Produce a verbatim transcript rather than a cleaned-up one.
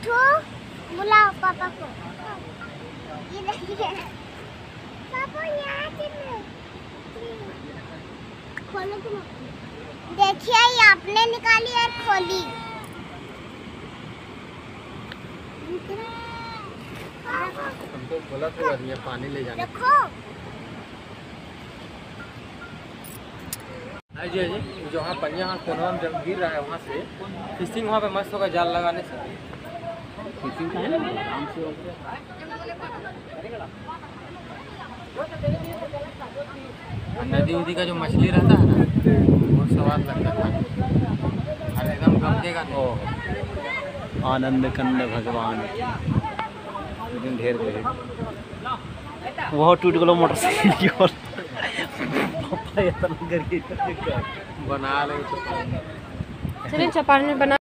उठो, बुलाओ पापा को। ये देखिए पापा यहाँ से खोलो तुम। देखिए ये आपने निकाली और खोली। हमको बोला तो नहीं है पानी ले जाने। देखो जी जी जहाँ पनिया कोनवा में जब गिर रहा है वहाँ से फिशिंग वहाँ पे मस्त होगा जाल लगाने से। फिशिंग है ना नदी उदी का जो मछली रहता है ना बहुत स्वाद लगता है और एकदम गमकेगा। तो आनंद कंद भगवान एकदम ढेर ढेर वह टूट गलो मोटरसाइकिल की ओर बना ले। चलिए चपाल में बना।